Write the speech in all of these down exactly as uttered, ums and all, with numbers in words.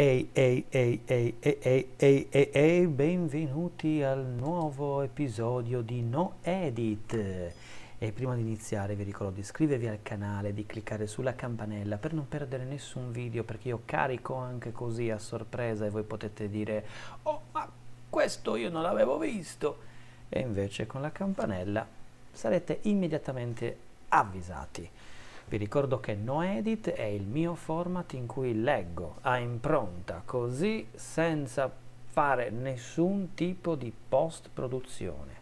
Ehi, ehi, ehi, ehi, ehi, ehi, ehi, ehi, benvenuti al nuovo episodio di NoEdit. E prima di iniziare vi ricordo di iscrivervi al canale, di cliccare sulla campanella per non perdere nessun video, perché io carico anche così a sorpresa e voi potete dire "Oh, ma questo io non l'avevo visto!" E invece con la campanella sarete immediatamente avvisati. Vi ricordo che NoEdit è il mio format in cui leggo a impronta, così senza fare nessun tipo di post-produzione.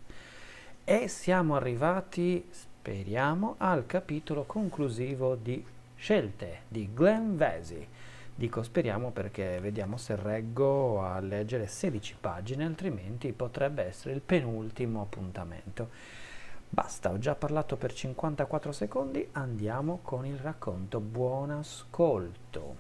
E siamo arrivati, speriamo, al capitolo conclusivo di Scelte di Glen Vasey. Dico speriamo perché vediamo se reggo a leggere sedici pagine, altrimenti potrebbe essere il penultimo appuntamento. Basta, ho già parlato per cinquantaquattro secondi, andiamo con il racconto. Buon ascolto.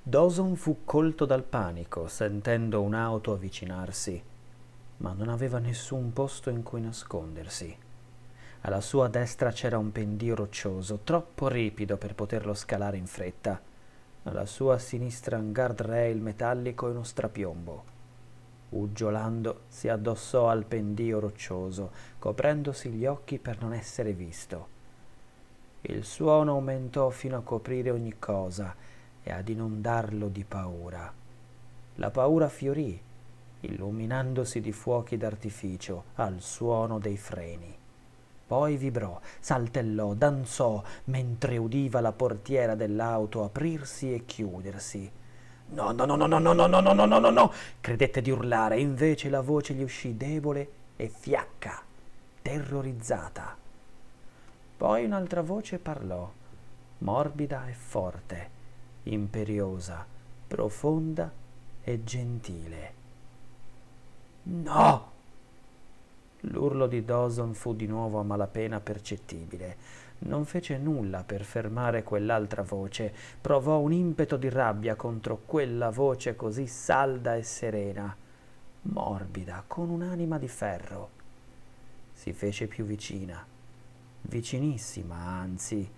Dawson fu colto dal panico, sentendo un'auto avvicinarsi, ma non aveva nessun posto in cui nascondersi. Alla sua destra c'era un pendio roccioso, troppo ripido per poterlo scalare in fretta. Alla sua sinistra un guardrail metallico e uno strapiombo. Uggiolando si addossò al pendio roccioso, coprendosi gli occhi per non essere visto. Il suono aumentò fino a coprire ogni cosa e ad inondarlo di paura. La paura fiorì, illuminandosi di fuochi d'artificio al suono dei freni. Poi vibrò, saltellò, danzò, mentre udiva la portiera dell'auto aprirsi e chiudersi. «No, no, no, no, no, no, no, no, no, no, no, no!» credette di urlare, invece la voce gli uscì debole e fiacca, terrorizzata. Poi un'altra voce parlò, morbida e forte, imperiosa, profonda e gentile. «No!» L'urlo di Dawson fu di nuovo a malapena percettibile. Non fece nulla per fermare quell'altra voce. Provò un impeto di rabbia contro quella voce così salda e serena, morbida, con un'anima di ferro. Si fece più vicina, vicinissima anzi.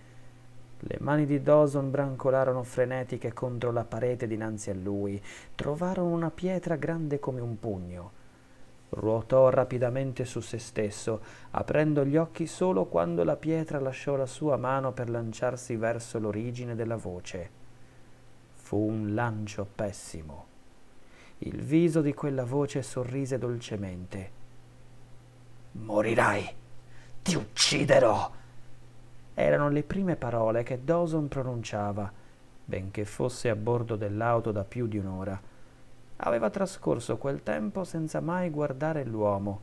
Le mani di Dawson brancolarono frenetiche contro la parete dinanzi a lui. Trovarono una pietra grande come un pugno. Ruotò rapidamente su se stesso, aprendo gli occhi solo quando la pietra lasciò la sua mano per lanciarsi verso l'origine della voce. Fu un lancio pessimo. Il viso di quella voce sorrise dolcemente. «Morirai! Ti ucciderò!» Erano le prime parole che Dawson pronunciava, benché fosse a bordo dell'auto da più di un'ora. Aveva trascorso quel tempo senza mai guardare l'uomo,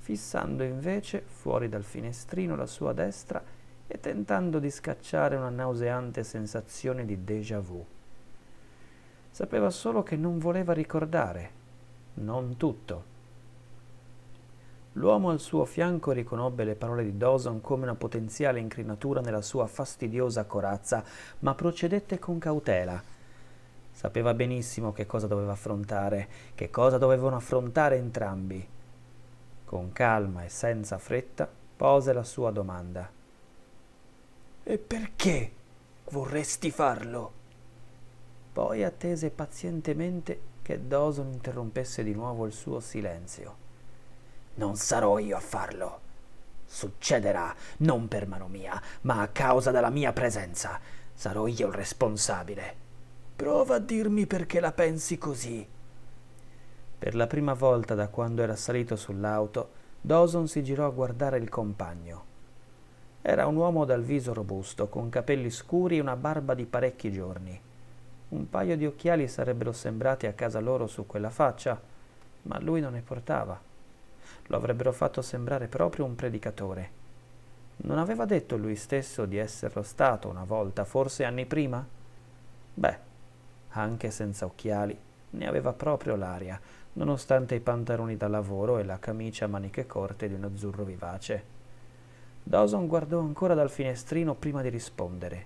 fissando invece fuori dal finestrino la sua destra e tentando di scacciare una nauseante sensazione di déjà vu. Sapeva solo che non voleva ricordare, non tutto. L'uomo al suo fianco riconobbe le parole di Dawson come una potenziale incrinatura nella sua fastidiosa corazza, ma procedette con cautela. Sapeva benissimo che cosa doveva affrontare, che cosa dovevano affrontare entrambi. Con calma e senza fretta pose la sua domanda. «E perché vorresti farlo?» Poi attese pazientemente che Dawson interrompesse di nuovo il suo silenzio. «Non sarò io a farlo. Succederà, non per mano mia, ma a causa della mia presenza. Sarò io il responsabile. Prova a dirmi perché la pensi così.» Per la prima volta da quando era salito sull'auto, Dawson si girò a guardare il compagno. Era un uomo dal viso robusto, con capelli scuri e una barba di parecchi giorni. Un paio di occhiali sarebbero sembrati a casa loro su quella faccia, ma lui non ne portava. Lo avrebbero fatto sembrare proprio un predicatore. Non aveva detto lui stesso di esserlo stato una volta, forse anni prima? Beh, anche senza occhiali, ne aveva proprio l'aria, nonostante i pantaloni da lavoro e la camicia a maniche corte di un azzurro vivace. Dawson guardò ancora dal finestrino prima di rispondere.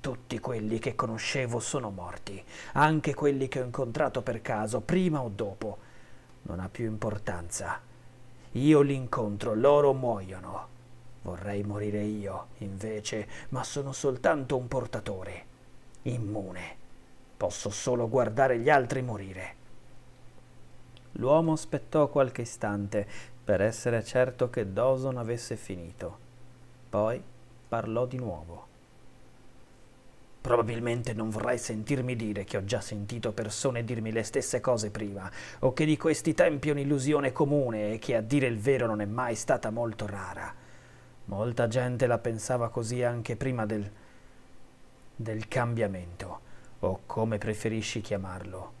«Tutti quelli che conoscevo sono morti, anche quelli che ho incontrato per caso, prima o dopo. Non ha più importanza. Io li incontro, loro muoiono. Vorrei morire io, invece, ma sono soltanto un portatore, immune. Posso solo guardare gli altri morire. L'uomo aspettò qualche istante per essere certo che Dawson avesse finito. Poi parlò di nuovo. Probabilmente non vorrai sentirmi dire che ho già sentito persone dirmi le stesse cose prima, o che di questi tempi è un'illusione comune e che a dire il vero non è mai stata molto rara. Molta gente la pensava così anche prima del... del cambiamento, o come preferisci chiamarlo.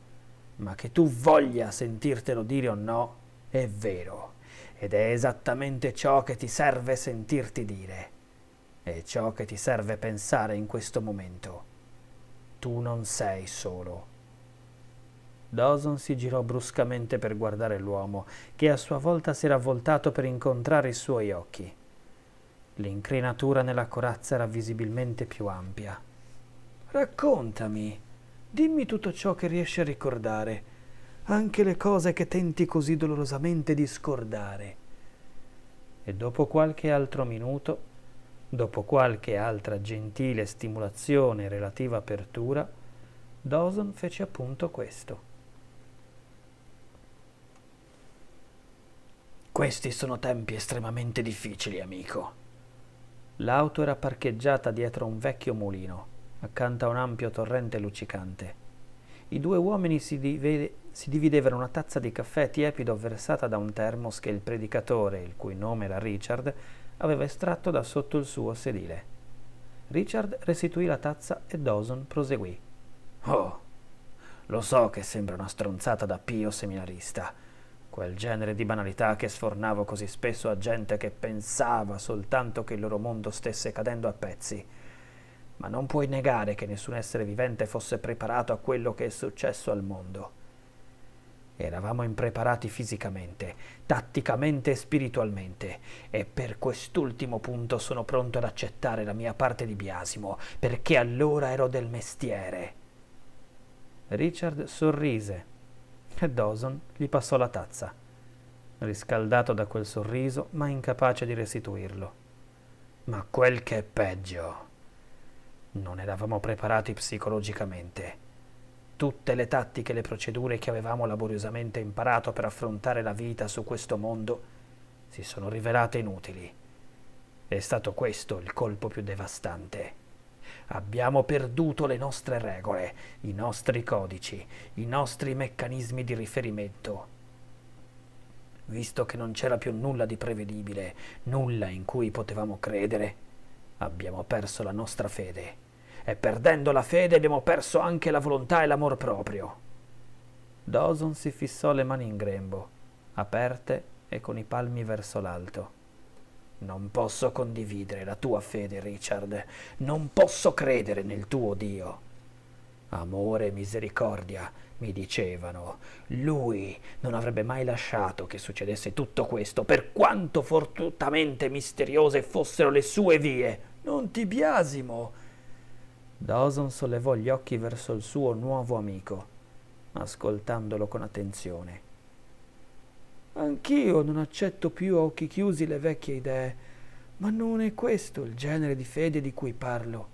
Ma che tu voglia sentirtelo dire o no, è vero, ed è esattamente ciò che ti serve sentirti dire. È ciò che ti serve pensare in questo momento. Tu non sei solo. Dawson si girò bruscamente per guardare l'uomo, che a sua volta si era voltato per incontrare i suoi occhi. L'incrinatura nella corazza era visibilmente più ampia. Raccontami, dimmi tutto ciò che riesci a ricordare, anche le cose che tenti così dolorosamente di scordare. E dopo qualche altro minuto, dopo qualche altra gentile stimolazione e relativa apertura, Dawson fece appunto questo. Questi sono tempi estremamente difficili, amico. L'auto era parcheggiata dietro un vecchio mulino, accanto a un ampio torrente luccicante. I due uomini si, divide, si dividevano una tazza di caffè tiepido versata da un termos che il predicatore, il cui nome era Richard, aveva estratto da sotto il suo sedile. Richard restituì la tazza e Dawson proseguì. Oh, lo so che sembra una stronzata da pio seminarista, quel genere di banalità che sfornavo così spesso a gente che pensava soltanto che il loro mondo stesse cadendo a pezzi. Ma non puoi negare che nessun essere vivente fosse preparato a quello che è successo al mondo. Eravamo impreparati fisicamente, tatticamente e spiritualmente, e per quest'ultimo punto sono pronto ad accettare la mia parte di biasimo, perché allora ero del mestiere. Richard sorrise e Dawson gli passò la tazza, riscaldato da quel sorriso ma incapace di restituirlo. Ma quel che è peggio, non eravamo preparati psicologicamente. Tutte le tattiche e le procedure che avevamo laboriosamente imparato per affrontare la vita su questo mondo si sono rivelate inutili. È stato questo il colpo più devastante. Abbiamo perduto le nostre regole, i nostri codici, i nostri meccanismi di riferimento. Visto che non c'era più nulla di prevedibile, nulla in cui potevamo credere, abbiamo perso la nostra fede. E perdendo la fede abbiamo perso anche la volontà e l'amor proprio. Dawson si fissò le mani in grembo, aperte e con i palmi verso l'alto. Non posso condividere la tua fede, Richard. Non posso credere nel tuo Dio. Amore e misericordia, mi dicevano. Lui non avrebbe mai lasciato che succedesse tutto questo, per quanto fortunatamente misteriose fossero le sue vie. Non ti biasimo. Dawson sollevò gli occhi verso il suo nuovo amico, ascoltandolo con attenzione. Anch'io non accetto più a occhi chiusi le vecchie idee, ma non è questo il genere di fede di cui parlo.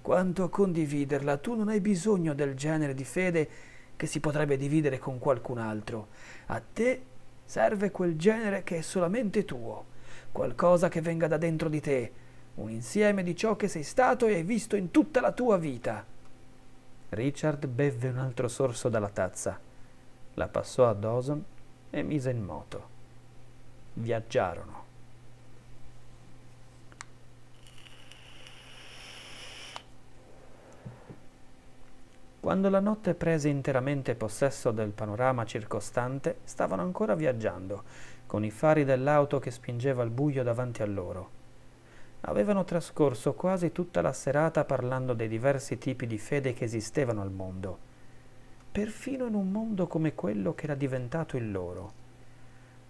Quanto a condividerla, tu non hai bisogno del genere di fede che si potrebbe dividere con qualcun altro. A te serve quel genere che è solamente tuo, qualcosa che venga da dentro di te, un insieme di ciò che sei stato e hai visto in tutta la tua vita. Richard bevve un altro sorso dalla tazza, la passò a Dawson e mise in moto. Viaggiarono. Quando la notte prese interamente possesso del panorama circostante, stavano ancora viaggiando, con i fari dell'auto che spingeva il buio davanti a loro. Avevano trascorso quasi tutta la serata parlando dei diversi tipi di fede che esistevano al mondo, perfino in un mondo come quello che era diventato il loro.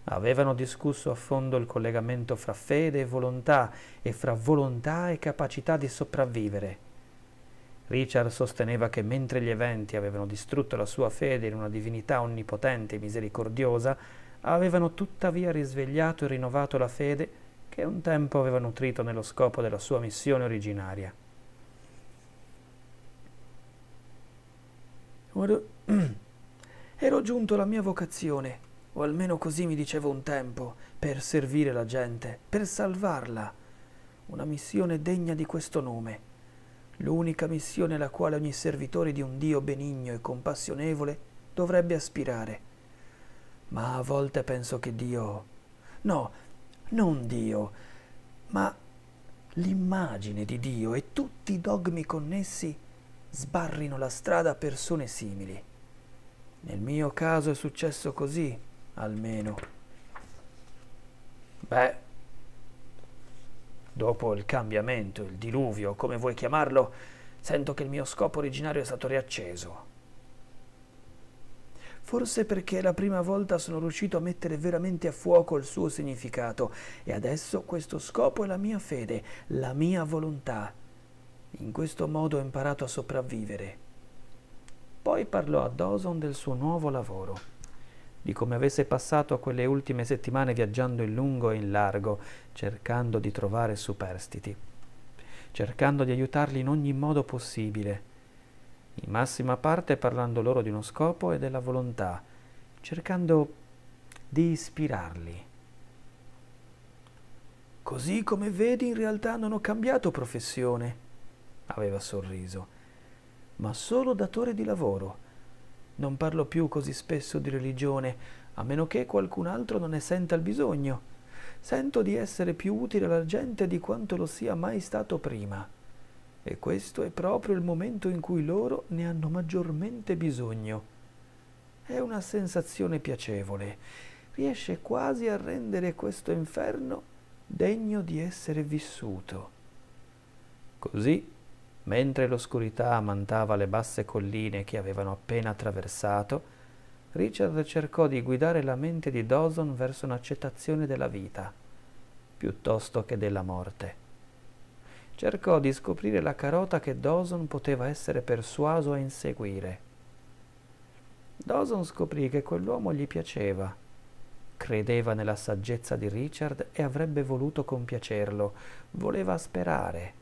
Avevano discusso a fondo il collegamento fra fede e volontà e fra volontà e capacità di sopravvivere. Richard sosteneva che mentre gli eventi avevano distrutto la sua fede in una divinità onnipotente e misericordiosa, avevano tuttavia risvegliato e rinnovato la fede che un tempo aveva nutrito nello scopo della sua missione originaria. Ero, ero giunto alla mia vocazione, o almeno così mi dicevo un tempo, per servire la gente, per salvarla. Una missione degna di questo nome. L'unica missione alla quale ogni servitore di un Dio benigno e compassionevole dovrebbe aspirare. Ma a volte penso che Dio... No, non Dio, ma l'immagine di Dio e tutti i dogmi connessi sbarrino la strada a persone simili. Nel mio caso è successo così, almeno. Beh... Dopo il cambiamento, il diluvio, come vuoi chiamarlo, sento che il mio scopo originario è stato riacceso. Forse perché la prima volta sono riuscito a mettere veramente a fuoco il suo significato e adesso questo scopo è la mia fede, la mia volontà. In questo modo ho imparato a sopravvivere. Poi parlò a Dawson del suo nuovo lavoro, di come avesse passato quelle ultime settimane viaggiando in lungo e in largo, cercando di trovare superstiti, cercando di aiutarli in ogni modo possibile, in massima parte parlando loro di uno scopo e della volontà, cercando di ispirarli. «Così come vedi, in realtà non ho cambiato professione», aveva sorriso, «ma solo datore di lavoro». Non parlo più così spesso di religione, a meno che qualcun altro non ne senta il bisogno. Sento di essere più utile alla gente di quanto lo sia mai stato prima. E questo è proprio il momento in cui loro ne hanno maggiormente bisogno. È una sensazione piacevole. Riesce quasi a rendere questo inferno degno di essere vissuto. Così... Mentre l'oscurità ammantava le basse colline che avevano appena attraversato, Richard cercò di guidare la mente di Dawson verso un'accettazione della vita, piuttosto che della morte. Cercò di scoprire la carota che Dawson poteva essere persuaso a inseguire. Dawson scoprì che quell'uomo gli piaceva. Credeva nella saggezza di Richard e avrebbe voluto compiacerlo, voleva sperare.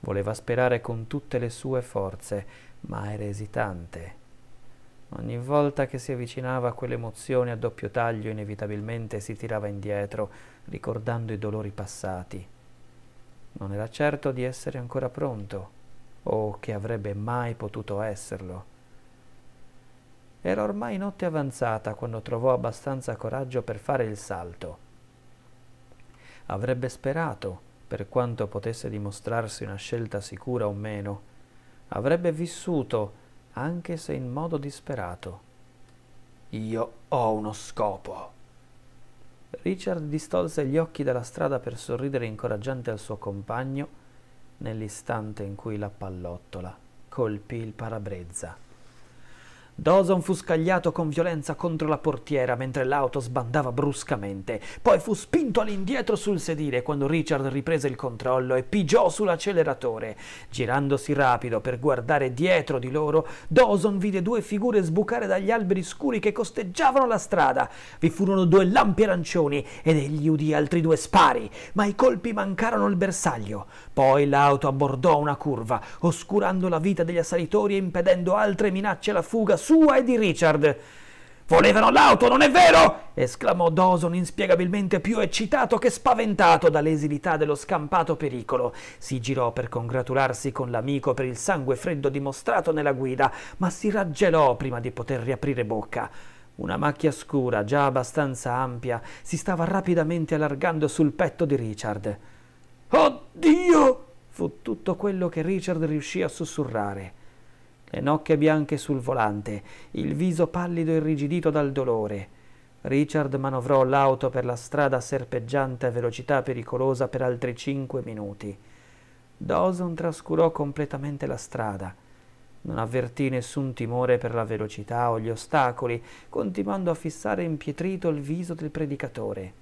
Voleva sperare con tutte le sue forze, ma era esitante. Ogni volta che si avvicinava a quell'emozione a doppio taglio, inevitabilmente si tirava indietro, ricordando i dolori passati. Non era certo di essere ancora pronto, o che avrebbe mai potuto esserlo. Era ormai notte avanzata quando trovò abbastanza coraggio per fare il salto. Avrebbe sperato, per quanto potesse dimostrarsi una scelta sicura o meno, avrebbe vissuto, anche se in modo disperato. «Io ho uno scopo!» Richard distolse gli occhi dalla strada per sorridere incoraggiante al suo compagno nell'istante in cui la pallottola colpì il parabrezza. Dawson fu scagliato con violenza contro la portiera mentre l'auto sbandava bruscamente, poi fu spinto all'indietro sul sedile quando Richard riprese il controllo e pigiò sull'acceleratore. Girandosi rapido per guardare dietro di loro, Dawson vide due figure sbucare dagli alberi scuri che costeggiavano la strada. Vi furono due lampi arancioni ed egli udì altri due spari, ma i colpi mancarono il bersaglio. Poi l'auto abbordò una curva, oscurando la vita degli assalitori e impedendo altre minacce alla fuga sua e di Richard. «Volevano l'auto, non è vero?» esclamò Dawson, inspiegabilmente più eccitato che spaventato dall'esilità dello scampato pericolo. Si girò per congratularsi con l'amico per il sangue freddo dimostrato nella guida, ma si raggelò prima di poter riaprire bocca. Una macchia scura, già abbastanza ampia, si stava rapidamente allargando sul petto di Richard. «Oddio!» fu tutto quello che Richard riuscì a sussurrare. Le nocche bianche sul volante, il viso pallido e irrigidito dal dolore. Richard manovrò l'auto per la strada serpeggiante a velocità pericolosa per altri cinque minuti. Dawson trascurò completamente la strada. Non avvertì nessun timore per la velocità o gli ostacoli, continuando a fissare impietrito il viso del predicatore.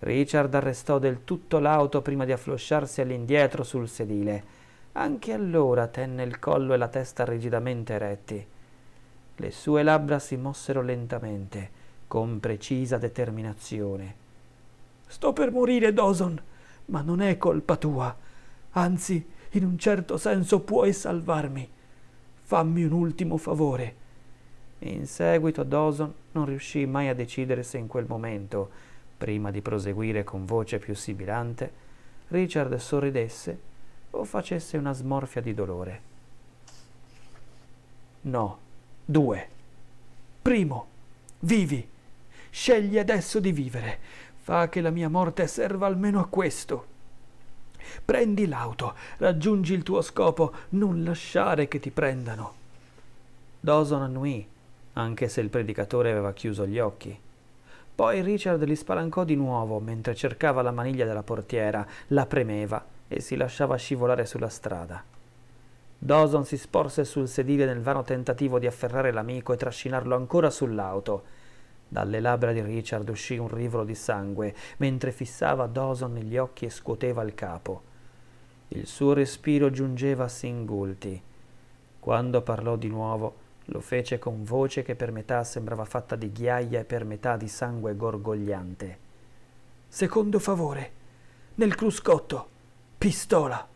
Richard arrestò del tutto l'auto prima di afflosciarsi all'indietro sul sedile. Anche allora tenne il collo e la testa rigidamente eretti. Le sue labbra si mossero lentamente, con precisa determinazione. Sto per morire, Dawson, ma non è colpa tua. Anzi, in un certo senso puoi salvarmi. Fammi un ultimo favore. In seguito Dawson non riuscì mai a decidere se in quel momento, prima di proseguire con voce più sibilante, Richard sorridesse o facesse una smorfia di dolore. No, due. Primo, vivi. Scegli adesso di vivere. Fa che la mia morte serva almeno a questo. Prendi l'auto, raggiungi il tuo scopo, non lasciare che ti prendano. Dawson annuì, anche se il predicatore aveva chiuso gli occhi. Poi Richard li spalancò di nuovo mentre cercava la maniglia della portiera, la premeva e si lasciava scivolare sulla strada. Dawson si sporse sul sedile nel vano tentativo di afferrare l'amico e trascinarlo ancora sull'auto. Dalle labbra di Richard uscì un rivolo di sangue, mentre fissava Dawson negli occhi e scuoteva il capo. Il suo respiro giungeva a singulti. Quando parlò di nuovo, lo fece con voce che per metà sembrava fatta di ghiaia e per metà di sangue gorgogliante. «Secondo favore! Nel cruscotto! Pistola!»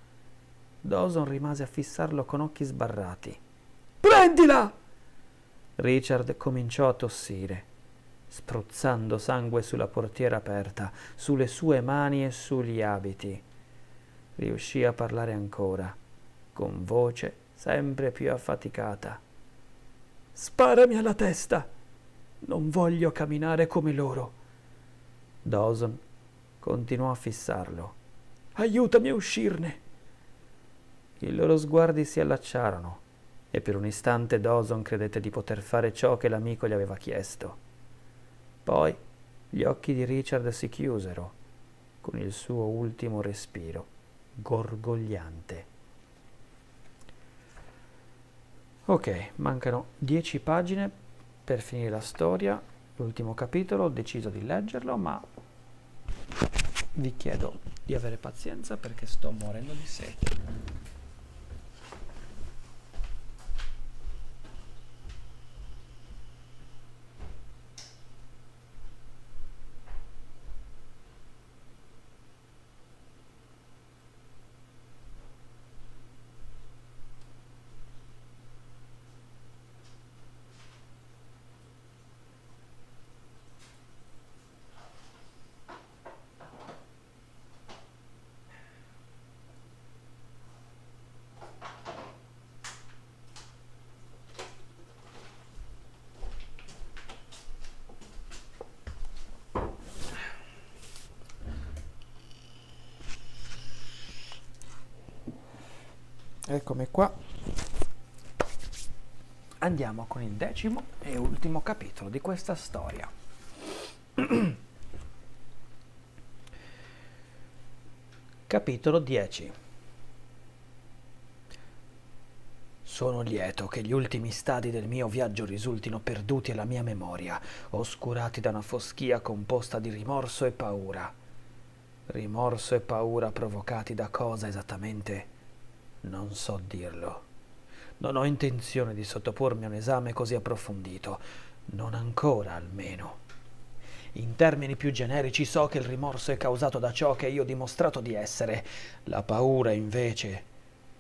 Dawson rimase a fissarlo con occhi sbarrati. «Prendila!» Richard cominciò a tossire, spruzzando sangue sulla portiera aperta, sulle sue mani e sugli abiti. Riuscì a parlare ancora, con voce sempre più affaticata. «Sparami alla testa! Non voglio camminare come loro!» Dawson continuò a fissarlo. «Aiutami a uscirne!» I loro sguardi si allacciarono e per un istante Dawson credette di poter fare ciò che l'amico gli aveva chiesto. Poi gli occhi di Richard si chiusero con il suo ultimo respiro gorgogliante. Ok, mancano dieci pagine per finire la storia, l'ultimo capitolo. Ho deciso di leggerlo, ma vi chiedo di avere pazienza perché sto morendo di sete. Eccomi qua, andiamo con il decimo e ultimo capitolo di questa storia. Capitolo dieci. Sono lieto che gli ultimi stadi del mio viaggio risultino perduti alla mia memoria, oscurati da una foschia composta di rimorso e paura. Rimorso e paura provocati da cosa esattamente? Non so dirlo. Non ho intenzione di sottopormi a un esame così approfondito, non ancora almeno. In termini più generici so che il rimorso è causato da ciò che io ho dimostrato di essere, la paura invece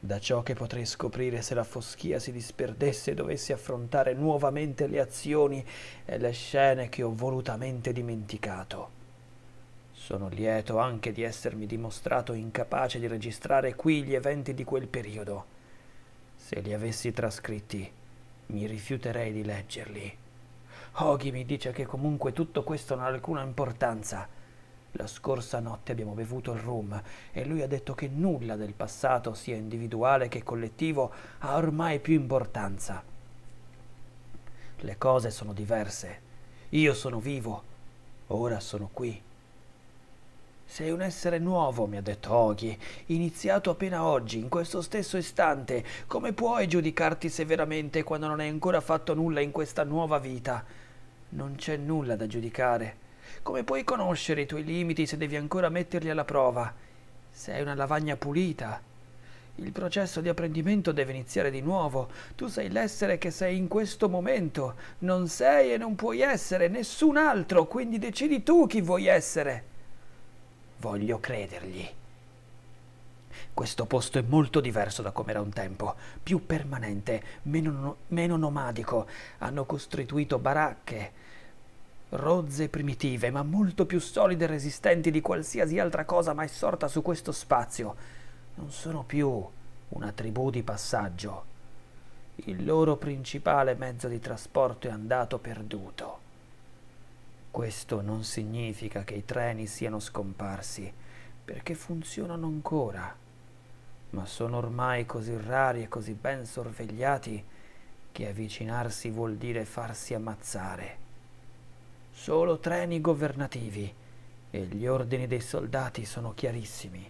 da ciò che potrei scoprire se la foschia si disperdesse e dovessi affrontare nuovamente le azioni e le scene che ho volutamente dimenticato. Sono lieto anche di essermi dimostrato incapace di registrare qui gli eventi di quel periodo. Se li avessi trascritti, mi rifiuterei di leggerli. Hoagy mi dice che comunque tutto questo non ha alcuna importanza. La scorsa notte abbiamo bevuto il rum e lui ha detto che nulla del passato, sia individuale che collettivo, ha ormai più importanza. Le cose sono diverse. Io sono vivo. Ora sono qui. «Sei un essere nuovo», mi ha detto Hoagy, «iniziato appena oggi, in questo stesso istante. Come puoi giudicarti severamente quando non hai ancora fatto nulla in questa nuova vita? Non c'è nulla da giudicare. Come puoi conoscere i tuoi limiti se devi ancora metterli alla prova? Sei una lavagna pulita. Il processo di apprendimento deve iniziare di nuovo. Tu sei l'essere che sei in questo momento. Non sei e non puoi essere nessun altro, quindi decidi tu chi vuoi essere». Voglio credergli. Questo posto è molto diverso da come era un tempo, più permanente, meno, no- meno nomadico. Hanno costituito baracche, rozze primitive, ma molto più solide e resistenti di qualsiasi altra cosa mai sorta su questo spazio. Non sono più una tribù di passaggio. Il loro principale mezzo di trasporto è andato perduto. Questo non significa che i treni siano scomparsi, perché funzionano ancora, ma sono ormai così rari e così ben sorvegliati che avvicinarsi vuol dire farsi ammazzare. Solo treni governativi e gli ordini dei soldati sono chiarissimi.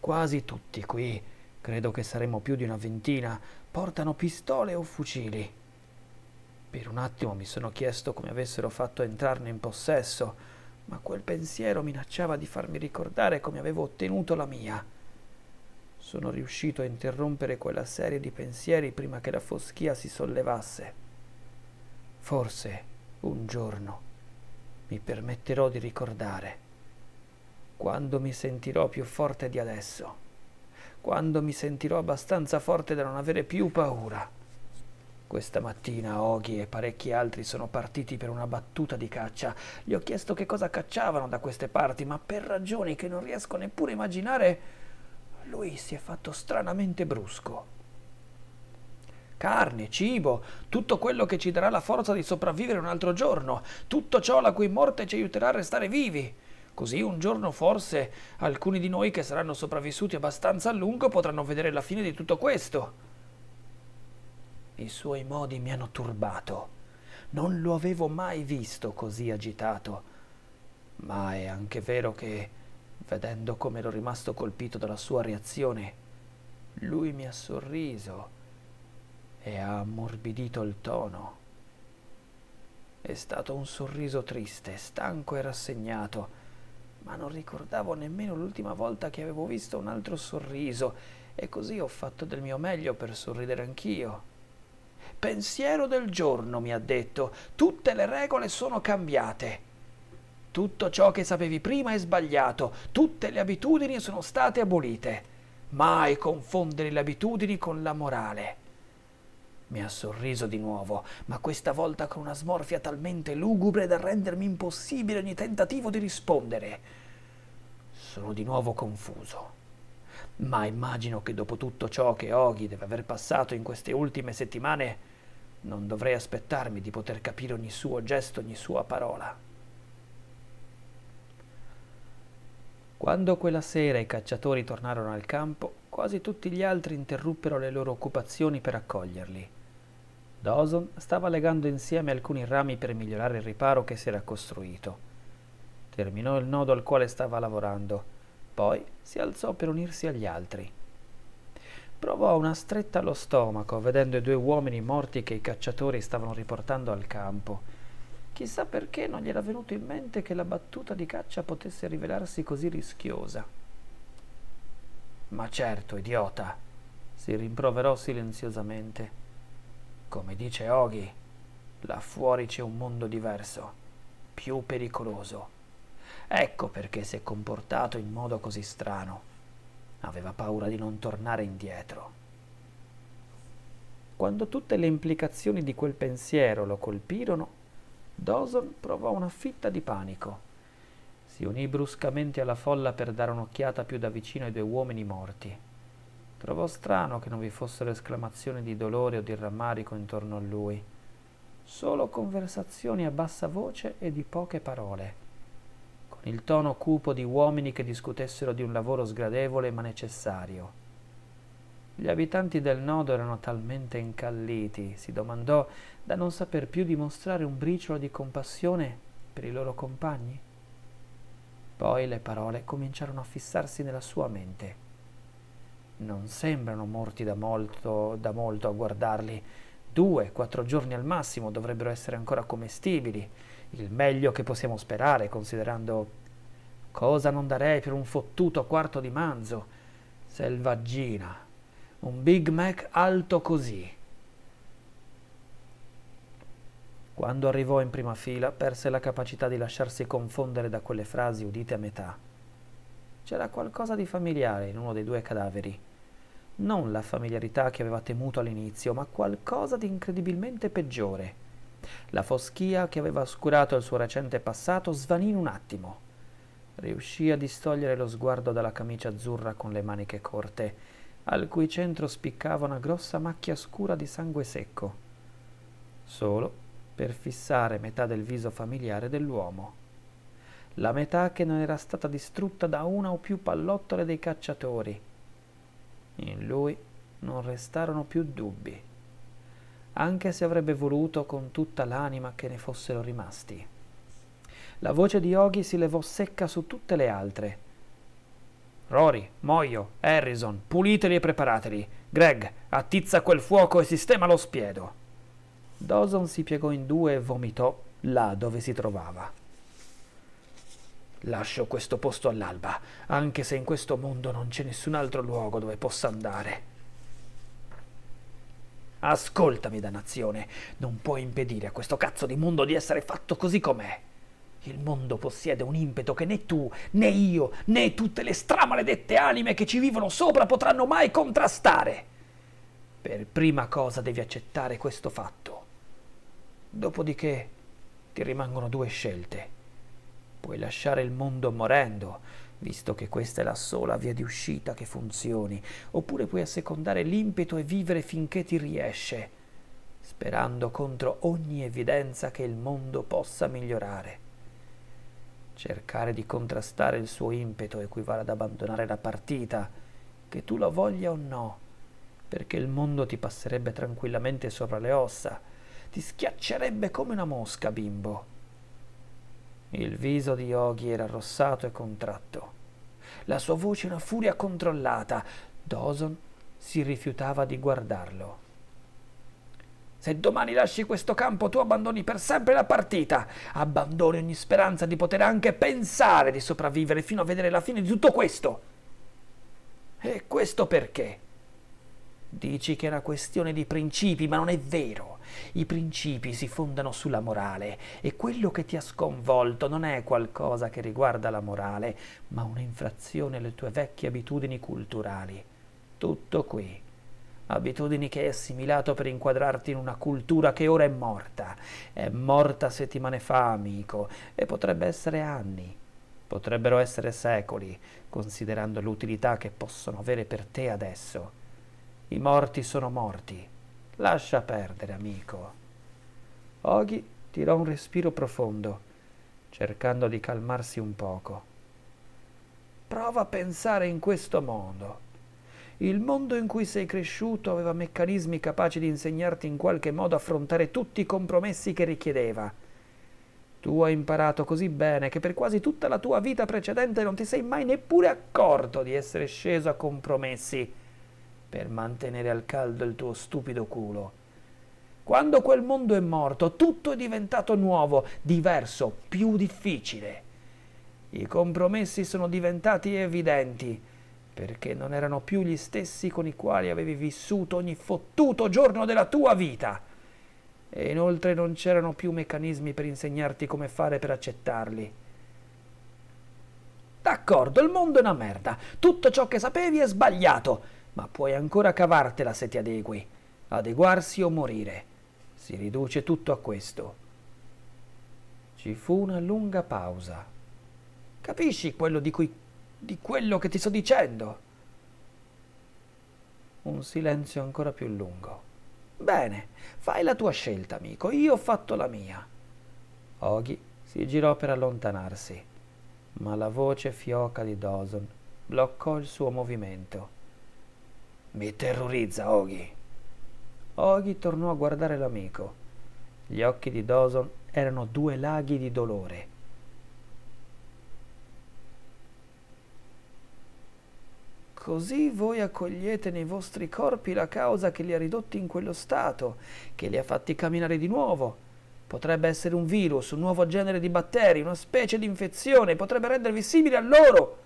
Quasi tutti qui, credo che saremo più di una ventina, portano pistole o fucili. Per un attimo mi sono chiesto come avessero fatto a entrarne in possesso, ma quel pensiero minacciava di farmi ricordare come avevo ottenuto la mia. Sono riuscito a interrompere quella serie di pensieri prima che la foschia si sollevasse. Forse un giorno mi permetterò di ricordare, quando mi sentirò più forte di adesso, quando mi sentirò abbastanza forte da non avere più paura. Questa mattina Hoagy e parecchi altri sono partiti per una battuta di caccia. Gli ho chiesto che cosa cacciavano da queste parti, ma per ragioni che non riesco neppure a immaginare, lui si è fatto stranamente brusco. Carne, cibo, tutto quello che ci darà la forza di sopravvivere un altro giorno, tutto ciò la cui morte ci aiuterà a restare vivi. Così un giorno forse alcuni di noi che saranno sopravvissuti abbastanza a lungo potranno vedere la fine di tutto questo. I suoi modi mi hanno turbato. Non lo avevo mai visto così agitato, ma è anche vero che, vedendo come ero rimasto colpito dalla sua reazione, lui mi ha sorriso e ha ammorbidito il tono. È stato un sorriso triste, stanco e rassegnato, ma non ricordavo nemmeno l'ultima volta che avevo visto un altro sorriso, e così ho fatto del mio meglio per sorridere anch'io. Pensiero del giorno, mi ha detto, tutte le regole sono cambiate. Tutto ciò che sapevi prima è sbagliato, tutte le abitudini sono state abolite. Mai confondere le abitudini con la morale. Mi ha sorriso di nuovo, ma questa volta con una smorfia talmente lugubre da rendermi impossibile ogni tentativo di rispondere. Sono di nuovo confuso. Ma immagino che dopo tutto ciò che Hoagy deve aver passato in queste ultime settimane, non dovrei aspettarmi di poter capire ogni suo gesto, ogni sua parola. Quando quella sera i cacciatori tornarono al campo, quasi tutti gli altri interruppero le loro occupazioni per accoglierli. Dawson stava legando insieme alcuni rami per migliorare il riparo che si era costruito. Terminò il nodo al quale stava lavorando, poi si alzò per unirsi agli altri. Provò una stretta allo stomaco vedendo i due uomini morti che i cacciatori stavano riportando al campo. Chissà perché non gli era venuto in mente che la battuta di caccia potesse rivelarsi così rischiosa. Ma certo, idiota, si rimproverò silenziosamente. Come dice Hoagy, là fuori c'è un mondo diverso, più pericoloso. Ecco perché si è comportato in modo così strano. Aveva paura di non tornare indietro. Quando tutte le implicazioni di quel pensiero lo colpirono, Dawson provò una fitta di panico. Si unì bruscamente alla folla per dare un'occhiata più da vicino ai due uomini morti. Trovò strano che non vi fossero esclamazioni di dolore o di rammarico intorno a lui, solo conversazioni a bassa voce e di poche parole, con il tono cupo di uomini che discutessero di un lavoro sgradevole ma necessario. Gli abitanti del nodo erano talmente incalliti, si domandò, da non saper più dimostrare un briciolo di compassione per i loro compagni. Poi le parole cominciarono a fissarsi nella sua mente. Non sembrano morti da molto, da molto a guardarli. Due, quattro giorni al massimo dovrebbero essere ancora commestibili. Il meglio che possiamo sperare, considerando cosa non darei per un fottuto quarto di manzo. Selvaggina. Un Big Mac alto così. Quando arrivò in prima fila, perse la capacità di lasciarsi confondere da quelle frasi udite a metà. C'era qualcosa di familiare in uno dei due cadaveri. Non la familiarità che aveva temuto all'inizio, ma qualcosa di incredibilmente peggiore. La foschia che aveva oscurato il suo recente passato svanì in un attimo. Riuscì a distogliere lo sguardo dalla camicia azzurra con le maniche corte, al cui centro spiccava una grossa macchia scura di sangue secco, solo per fissare metà del viso familiare dell'uomo. La metà che non era stata distrutta da una o più pallottole dei cacciatori. In lui non restarono più dubbi, anche se avrebbe voluto con tutta l'anima che ne fossero rimasti. La voce di Hoagy si levò secca su tutte le altre. «Rory, Mojo, Harrison, puliteli e preparateli. Greg, attizza quel fuoco e sistema lo spiedo!» Dawson si piegò in due e vomitò là dove si trovava. «Lascio questo posto all'alba, anche se in questo mondo non c'è nessun altro luogo dove possa andare. Ascoltami, dannazione, non puoi impedire a questo cazzo di mondo di essere fatto così com'è. Il mondo possiede un impeto che né tu, né io, né tutte le stramaledette anime che ci vivono sopra potranno mai contrastare. Per prima cosa devi accettare questo fatto. Dopodiché ti rimangono due scelte. Puoi lasciare il mondo morendo, visto che questa è la sola via di uscita che funzioni, oppure puoi assecondare l'impeto e vivere finché ti riesce, sperando contro ogni evidenza che il mondo possa migliorare. Cercare di contrastare il suo impeto equivale ad abbandonare la partita, che tu la voglia o no, perché il mondo ti passerebbe tranquillamente sopra le ossa, ti schiaccerebbe come una mosca, bimbo». Il viso di Hoagy era arrossato e contratto. La sua voce una furia controllata. Dawson si rifiutava di guardarlo. «Se domani lasci questo campo, tu abbandoni per sempre la partita. Abbandoni ogni speranza di poter anche pensare di sopravvivere fino a vedere la fine di tutto questo. E questo perché? Dici che è una questione di principi, ma non è vero. I principi si fondano sulla morale e quello che ti ha sconvolto non è qualcosa che riguarda la morale, ma un'infrazione alle tue vecchie abitudini culturali. Tutto qui. Abitudini che hai assimilato per inquadrarti in una cultura che ora è morta. È morta settimane fa, amico, e potrebbe essere anni. Potrebbero essere secoli, considerando l'utilità che possono avere per te adesso. I morti sono morti. Lascia perdere, amico». Hoagy tirò un respiro profondo, cercando di calmarsi un poco. «Prova a pensare in questo mondo. Il mondo in cui sei cresciuto aveva meccanismi capaci di insegnarti in qualche modo a affrontare tutti i compromessi che richiedeva. Tu hai imparato così bene che per quasi tutta la tua vita precedente non ti sei mai neppure accorto di essere sceso a compromessi per mantenere al caldo il tuo stupido culo. Quando quel mondo è morto, tutto è diventato nuovo, diverso, più difficile. I compromessi sono diventati evidenti, perché non erano più gli stessi con i quali avevi vissuto ogni fottuto giorno della tua vita. E inoltre non c'erano più meccanismi per insegnarti come fare per accettarli. D'accordo, il mondo è una merda, tutto ciò che sapevi è sbagliato, ma puoi ancora cavartela se ti adegui. Adeguarsi o morire. Si riduce tutto a questo». Ci fu una lunga pausa. «Capisci quello di cui, di quello che ti sto dicendo?» Un silenzio ancora più lungo. «Bene, fai la tua scelta, amico. Io ho fatto la mia». Hoagy si girò per allontanarsi, ma la voce fioca di Dawson bloccò il suo movimento. «Mi terrorizza, Hoagy!» Hoagy tornò a guardare l'amico. Gli occhi di Dawson erano due laghi di dolore. «Così voi accogliete nei vostri corpi la causa che li ha ridotti in quello stato, che li ha fatti camminare di nuovo. Potrebbe essere un virus, un nuovo genere di batteri, una specie di infezione, potrebbe rendervi simili a loro!»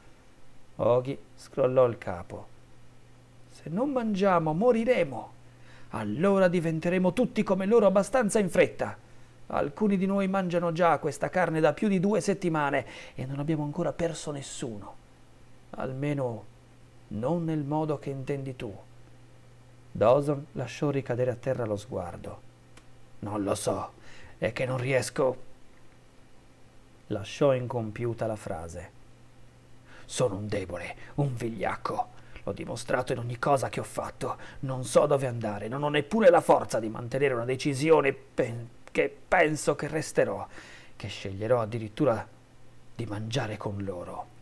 Hoagy scrollò il capo. «Se non mangiamo, moriremo. Allora diventeremo tutti come loro abbastanza in fretta. Alcuni di noi mangiano già questa carne da più di due settimane e non abbiamo ancora perso nessuno. almeno non nel modo che intendi tu. Dawson lasciò ricadere a terra lo sguardo. Non lo so, è che non riesco... Lasciò incompiuta la frase. Sono un debole, un vigliacco. L'ho dimostrato in ogni cosa che ho fatto. Non so dove andare, non ho neppure la forza di mantenere una decisione pen- che penso che resterò, che sceglierò addirittura di mangiare con loro.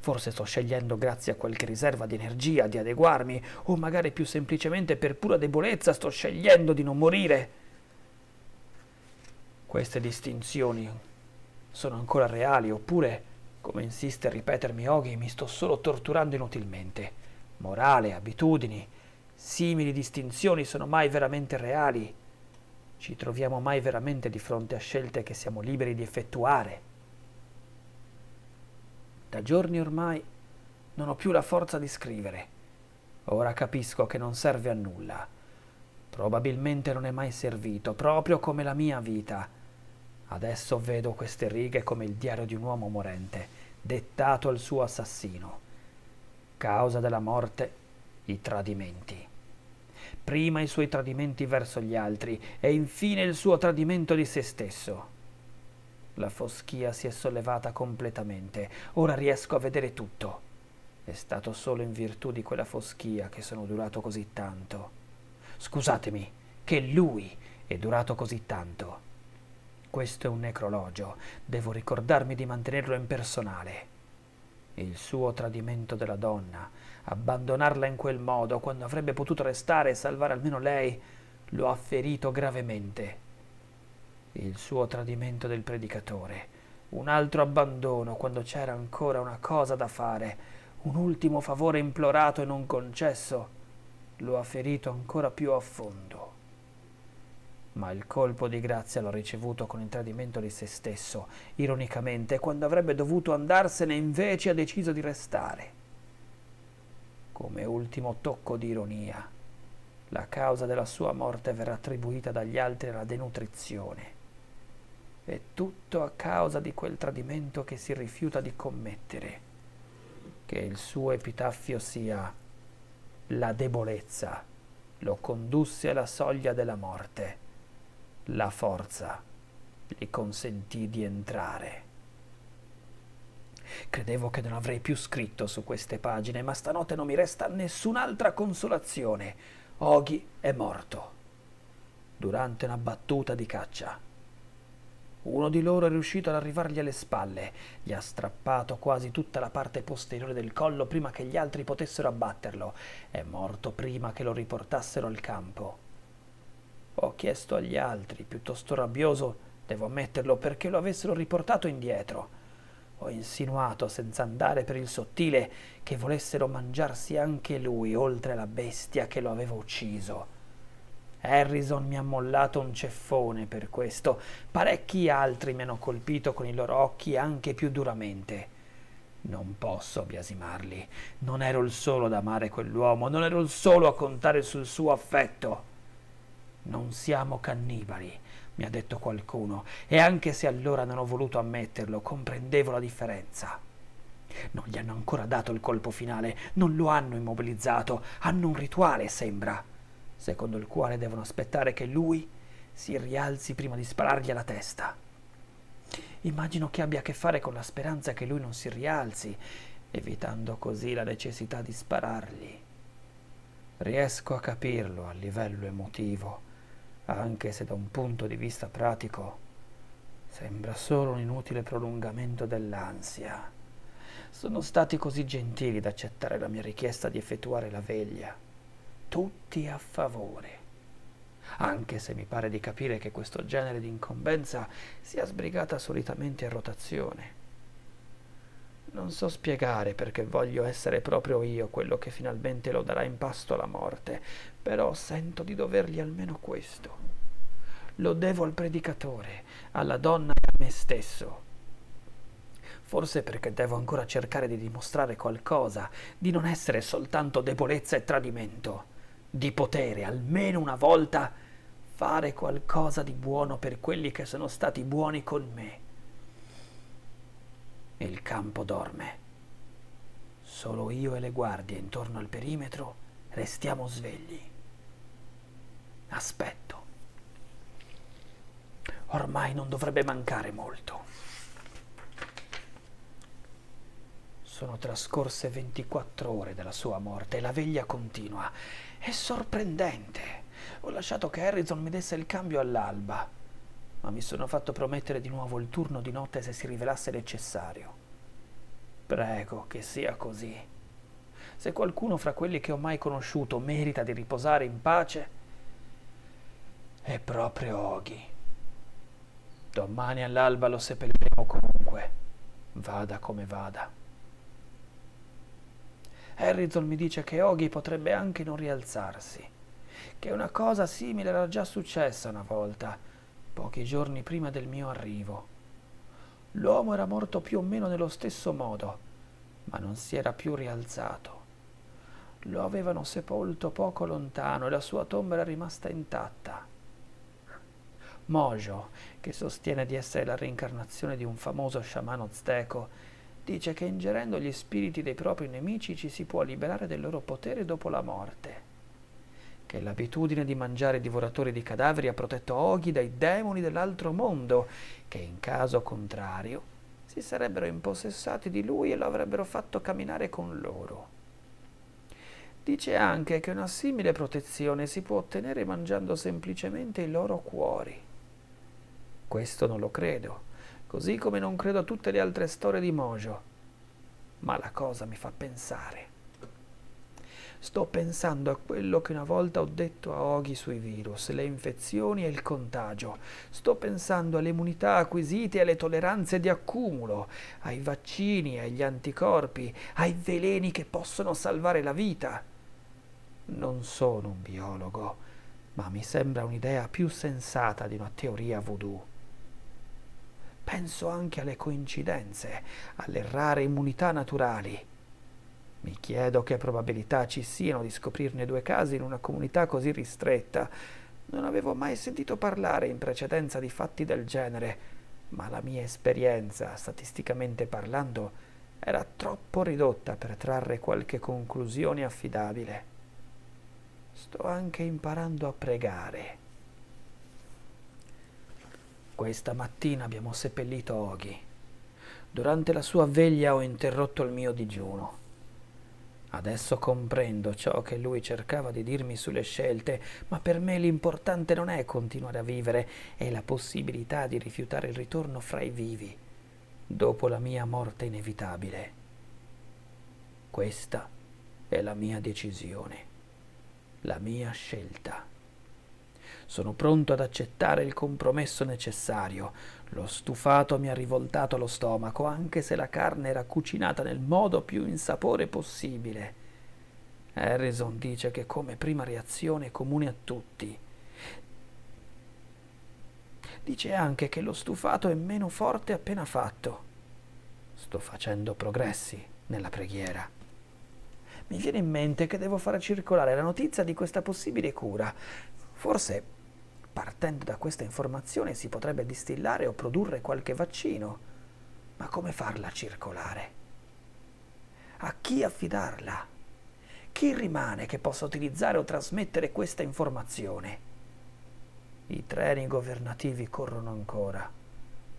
Forse sto scegliendo grazie a qualche riserva di energia di adeguarmi, o magari più semplicemente per pura debolezza sto scegliendo di non morire. Queste distinzioni sono ancora reali, oppure, come insiste a ripetermi Hoagy, mi sto solo torturando inutilmente. Morale, abitudini, simili distinzioni sono mai veramente reali? Ci troviamo mai veramente di fronte a scelte che siamo liberi di effettuare? Da giorni ormai non ho più la forza di scrivere. Ora capisco che non serve a nulla. Probabilmente non è mai servito, proprio come la mia vita. Adesso vedo queste righe come il diario di un uomo morente, dettato al suo assassino. Causa della morte, i tradimenti. Prima i suoi tradimenti verso gli altri e infine il suo tradimento di se stesso. La foschia si è sollevata completamente, ora riesco a vedere tutto. È stato solo in virtù di quella foschia che sono durato così tanto. Scusatemi, che lui è durato così tanto. Questo è un necrologio, devo ricordarmi di mantenerlo impersonale. Il suo tradimento della donna, abbandonarla in quel modo quando avrebbe potuto restare e salvare almeno lei, lo ha ferito gravemente. Il suo tradimento del predicatore, un altro abbandono quando c'era ancora una cosa da fare, un ultimo favore implorato e non concesso, lo ha ferito ancora più a fondo. Ma il colpo di grazia l'ho ricevuto con il tradimento di se stesso, ironicamente, quando avrebbe dovuto andarsene invece ha deciso di restare. Come ultimo tocco di ironia, la causa della sua morte verrà attribuita dagli altri alla denutrizione. E tutto a causa di quel tradimento che si rifiuta di commettere, che il suo epitaffio sia la debolezza, lo condusse alla soglia della morte. La forza gli consentì di entrare. Credevo che non avrei più scritto su queste pagine, ma stanotte non mi resta nessun'altra consolazione. Hoagy è morto durante una battuta di caccia. Uno di loro è riuscito ad arrivargli alle spalle, gli ha strappato quasi tutta la parte posteriore del collo prima che gli altri potessero abbatterlo. È morto prima che lo riportassero al campo. Ho chiesto agli altri, piuttosto rabbioso, devo ammetterlo, perché lo avessero riportato indietro. Ho insinuato, senza andare per il sottile, che volessero mangiarsi anche lui, oltre alla bestia che lo aveva ucciso. Harrison mi ha mollato un ceffone per questo. Parecchi altri mi hanno colpito con i loro occhi anche più duramente. Non posso biasimarli. Non ero il solo ad amare quell'uomo, non ero il solo a contare sul suo affetto. Non siamo cannibali, mi ha detto qualcuno, e anche se allora non ho voluto ammetterlo, comprendevo la differenza. Non gli hanno ancora dato il colpo finale, non lo hanno immobilizzato, hanno un rituale, sembra, secondo il quale devono aspettare che lui si rialzi prima di sparargli alla testa. Immagino che abbia a che fare con la speranza che lui non si rialzi, evitando così la necessità di sparargli. Riesco a capirlo a livello emotivo, anche se da un punto di vista pratico sembra solo un inutile prolungamento dell'ansia. Sono stati così gentili da accettare la mia richiesta di effettuare la veglia, tutti a favore, anche se mi pare di capire che questo genere di incombenza sia sbrigata solitamente a rotazione. Non so spiegare perché voglio essere proprio io quello che finalmente lo darà in pasto alla morte, però sento di dovergli almeno questo. Lo devo al predicatore, alla donna e a me stesso. Forse perché devo ancora cercare di dimostrare qualcosa, di non essere soltanto debolezza e tradimento, di potere, almeno una volta, fare qualcosa di buono per quelli che sono stati buoni con me. Il campo dorme. Solo io e le guardie intorno al perimetro restiamo svegli. Aspetto. Ormai non dovrebbe mancare molto. Sono trascorse ventiquattro ore dalla sua morte e la veglia continua. È sorprendente. Ho lasciato che Harrison mi desse il cambio all'alba, ma mi sono fatto promettere di nuovo il turno di notte se si rivelasse necessario. Prego che sia così. Se qualcuno fra quelli che ho mai conosciuto merita di riposare in pace, è proprio Hoagy. Domani all'alba lo seppelliremo comunque, vada come vada. Harrison mi dice che Hoagy potrebbe anche non rialzarsi, che una cosa simile era già successa una volta, pochi giorni prima del mio arrivo. L'uomo era morto più o meno nello stesso modo, ma non si era più rialzato. Lo avevano sepolto poco lontano e la sua tomba era rimasta intatta. Mojo, che sostiene di essere la reincarnazione di un famoso sciamano azteco, dice che ingerendo gli spiriti dei propri nemici ci si può liberare del loro potere dopo la morte, che l'abitudine di mangiare divoratori di cadaveri ha protetto Hoagy dai demoni dell'altro mondo, che in caso contrario si sarebbero impossessati di lui e lo avrebbero fatto camminare con loro. Dice anche che una simile protezione si può ottenere mangiando semplicemente i loro cuori. Questo non lo credo, così come non credo a tutte le altre storie di Mojo, ma la cosa mi fa pensare. Sto pensando a quello che una volta ho detto a Hoagy sui virus, le infezioni e il contagio. Sto pensando alle immunità acquisite e alle tolleranze di accumulo, ai vaccini, agli anticorpi, ai veleni che possono salvare la vita. Non sono un biologo, ma mi sembra un'idea più sensata di una teoria voodoo. Penso anche alle coincidenze, alle rare immunità naturali. Mi chiedo che probabilità ci siano di scoprirne due casi in una comunità così ristretta. Non avevo mai sentito parlare in precedenza di fatti del genere, ma la mia esperienza, statisticamente parlando, era troppo ridotta per trarre qualche conclusione affidabile. Sto anche imparando a pregare. Questa mattina abbiamo seppellito Hoagy. Durante la sua veglia ho interrotto il mio digiuno. Adesso comprendo ciò che lui cercava di dirmi sulle scelte, ma per me l'importante non è continuare a vivere, è la possibilità di rifiutare il ritorno fra i vivi, dopo la mia morte inevitabile. Questa è la mia decisione, la mia scelta. Sono pronto ad accettare il compromesso necessario. Lo stufato mi ha rivoltato lo stomaco, anche se la carne era cucinata nel modo più insapore possibile. Harrison dice che come prima reazione è comune a tutti. Dice anche che lo stufato è meno forte appena fatto. Sto facendo progressi nella preghiera. Mi viene in mente che devo far circolare la notizia di questa possibile cura. Forse, partendo da questa informazione, si potrebbe distillare o produrre qualche vaccino, ma come farla circolare? A chi affidarla? Chi rimane che possa utilizzare o trasmettere questa informazione? I treni governativi corrono ancora,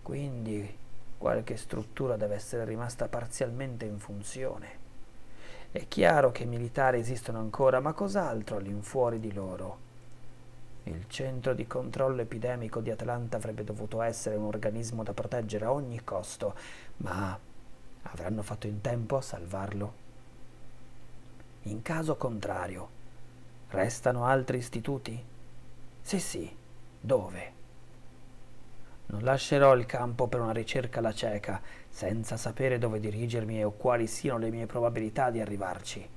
quindi qualche struttura deve essere rimasta parzialmente in funzione. È chiaro che i militari esistono ancora, ma cos'altro all'infuori di loro? Il centro di controllo epidemico di Atlanta avrebbe dovuto essere un organismo da proteggere a ogni costo, ma avranno fatto in tempo a salvarlo? In caso contrario, restano altri istituti? Se sì, dove? Non lascerò il campo per una ricerca alla cieca, senza sapere dove dirigermi o quali siano le mie probabilità di arrivarci.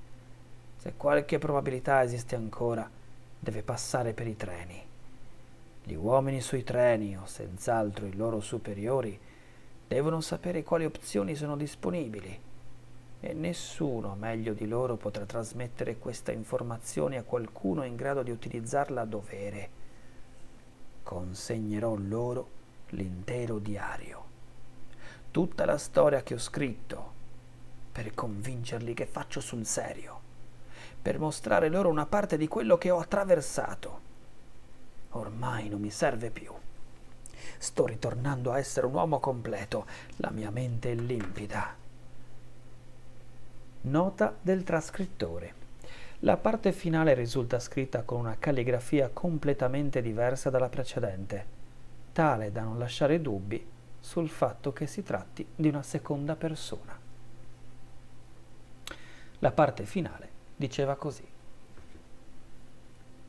Se qualche probabilità esiste ancora, deve passare per i treni. Gli uomini sui treni, o senz'altro i loro superiori, devono sapere quali opzioni sono disponibili, e nessuno meglio di loro potrà trasmettere questa informazione a qualcuno in grado di utilizzarla a dovere. Consegnerò loro l'intero diario, tutta la storia che ho scritto, per convincerli che faccio sul serio, per mostrare loro una parte di quello che ho attraversato. Ormai non mi serve più. Sto ritornando a essere un uomo completo, la mia mente è limpida. Nota del trascrittore. La parte finale risulta scritta con una calligrafia completamente diversa dalla precedente, tale da non lasciare dubbi sul fatto che si tratti di una seconda persona. La parte finale diceva così: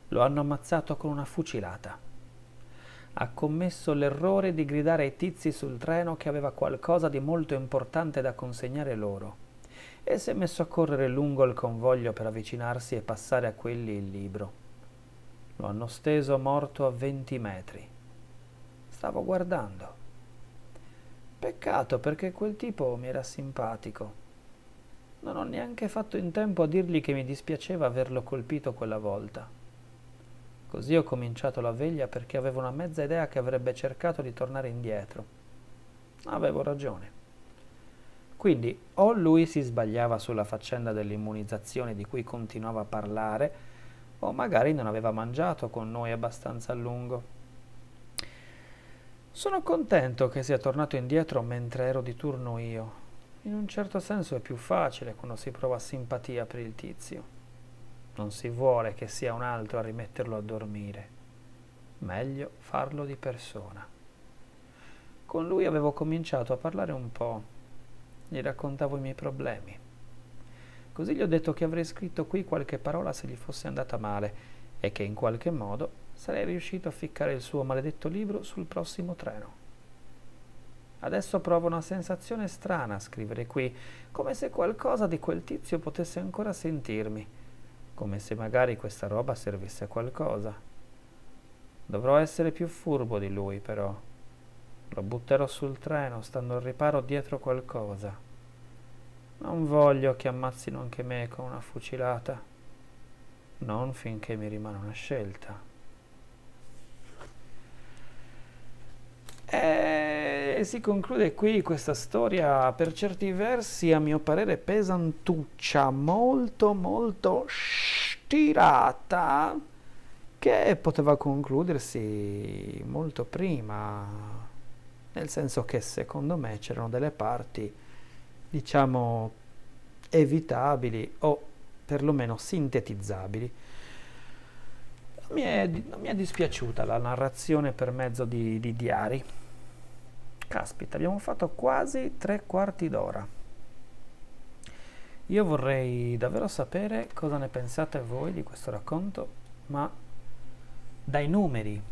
lo hanno ammazzato con una fucilata. Ha commesso l'errore di gridare ai tizi sul treno che aveva qualcosa di molto importante da consegnare loro, e si è messo a correre lungo il convoglio per avvicinarsi e passare a quelli il libro. Lo hanno steso morto a venti metri. Stavo guardando. Peccato, perché quel tipo mi era simpatico. Non ho neanche fatto in tempo a dirgli che mi dispiaceva averlo colpito quella volta. Così ho cominciato la veglia, perché avevo una mezza idea che avrebbe cercato di tornare indietro. Avevo ragione. Quindi o lui si sbagliava sulla faccenda dell'immunizzazione di cui continuava a parlare, o magari non aveva mangiato con noi abbastanza a lungo. Sono contento che sia tornato indietro mentre ero di turno io. In un certo senso è più facile quando si prova simpatia per il tizio. Non si vuole che sia un altro a rimetterlo a dormire. Meglio farlo di persona. Con lui avevo cominciato a parlare un po'. Gli raccontavo i miei problemi. Così gli ho detto che avrei scritto qui qualche parola se gli fosse andata male e che in qualche modo sarei riuscito a ficcare il suo maledetto libro sul prossimo treno. Adesso provo una sensazione strana a scrivere qui, come se qualcosa di quel tizio potesse ancora sentirmi, come se magari questa roba servisse a qualcosa. Dovrò essere più furbo di lui, però. Lo butterò sul treno, stando al riparo dietro qualcosa. Non voglio che ammazzino anche me con una fucilata. Non finché mi rimane una scelta. E si conclude qui questa storia, per certi versi, a mio parere, pesantuccia, molto molto stirata, che poteva concludersi molto prima. Nel senso che secondo me c'erano delle parti, diciamo, evitabili o perlomeno sintetizzabili. Non mi è, non mi è dispiaciuta la narrazione per mezzo di, di diari. Caspita, abbiamo fatto quasi tre quarti d'ora. Io vorrei davvero sapere cosa ne pensate voi di questo racconto, ma dai numeri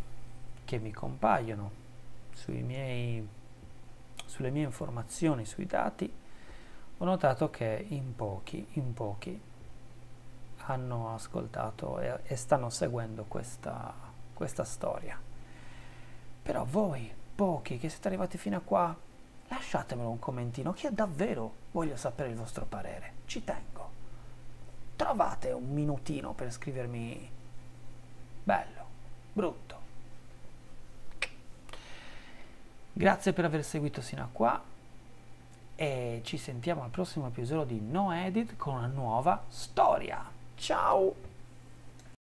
che mi compaiono Sui miei, sulle mie informazioni, sui dati, ho notato che in pochi, in pochi hanno ascoltato e, e stanno seguendo questa, questa storia. Però voi, pochi, che siete arrivati fino a qua, lasciatemelo un commentino, che io davvero voglio sapere il vostro parere, ci tengo. Trovate un minutino per scrivermi bello, brutto. Grazie per aver seguito sino a qua e ci sentiamo al prossimo episodio di NoEdit con una nuova storia. Ciao!